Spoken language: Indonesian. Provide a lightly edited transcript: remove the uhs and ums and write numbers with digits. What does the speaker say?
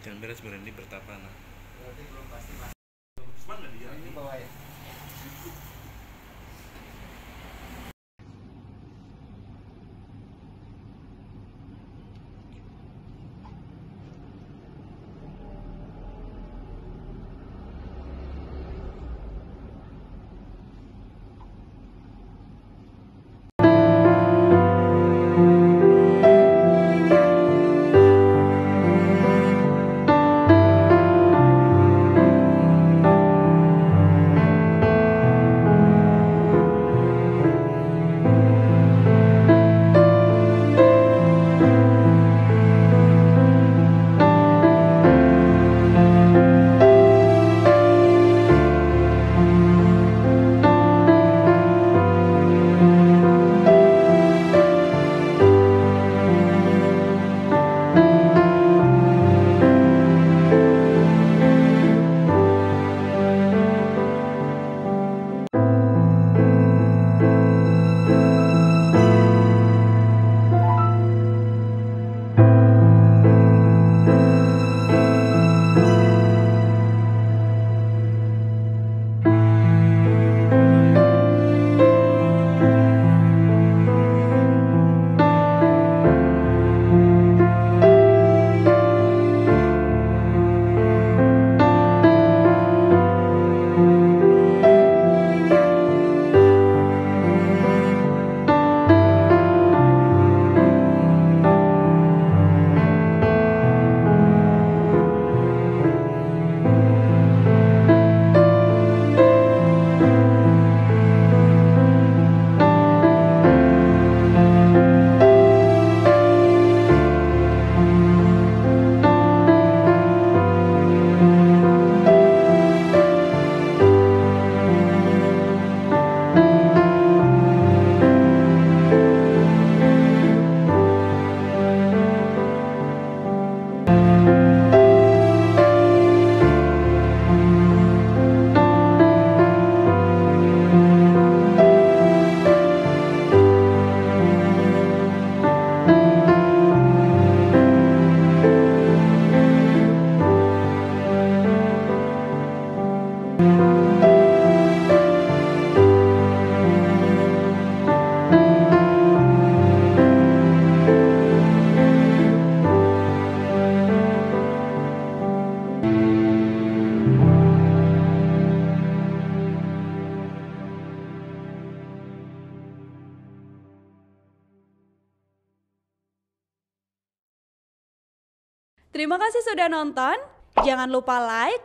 Jangan beres berani bertapa. Nah, berarti belum pasti masuk. Cuman nggak dia ini bawah ya. Terima kasih sudah nonton. Jangan lupa like,